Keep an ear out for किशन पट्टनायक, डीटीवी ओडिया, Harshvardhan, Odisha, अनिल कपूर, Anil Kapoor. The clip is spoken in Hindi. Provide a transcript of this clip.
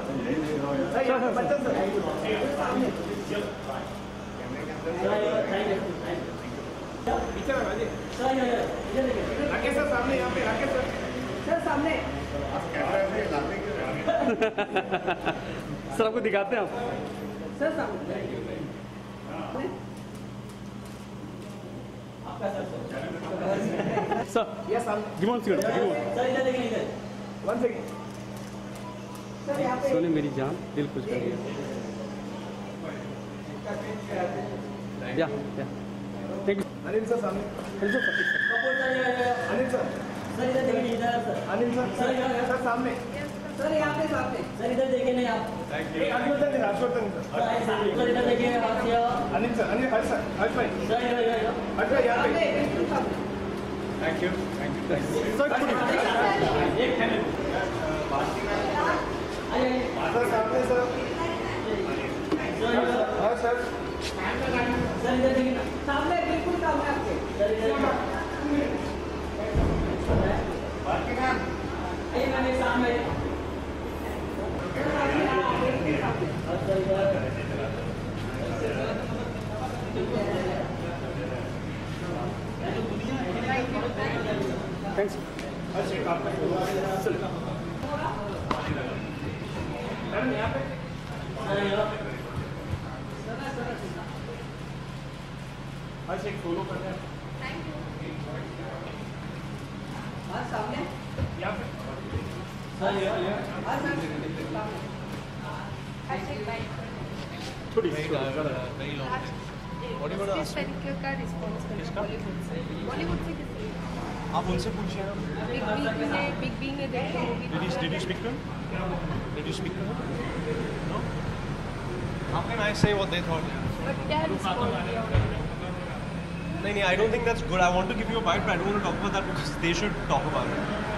राकेश सर सामने, यहाँ पे राकेश सर, सर सामने सर आपको दिखाते हैं आप सर सामने sir, yes sir, give on cigarette, give on sir, इधर देखिए, इधर one second sir, यहाँ पे सोने मेरी जान दिल खुश कर दिया या या thank you अनिल सर सामने Anil sir Kapoor sir Anil sir sir इधर देखिए इधर सर अनिल सर सर यहाँ सर सामने सर यहाँ पे सामने सर इधर देखिए नहीं आप thank you Rajvardhan Rajvardhan sir इधर देखिए आप अनिल सर अनिल हर्ष सर हर्ष भाई सर इधर हर्ष यहाँ पे थैंक यू सर एक है सर सामने सर हाँ सर सर इधर देखिए सामने बिल्कुल सामने आपके सर इधर एक सामने थैंक्स अच्छी बात है चल मैम यहां पे आज एक फॉलो करना थैंक यू और सामने यहां पे सर यहां सर आज एक बाइक थोड़ी नहीं लॉन्ग बॉडी बड़ा इस तरीके का रिस्पांस करना बॉलीवुड से किसी आप उनसे पूछिए बिग बी में देखो did you speak to did you speak to no how can I say what they thought नहीं I don't think that's good I want to give you a bite but I don't want to talk about that because they should talk about it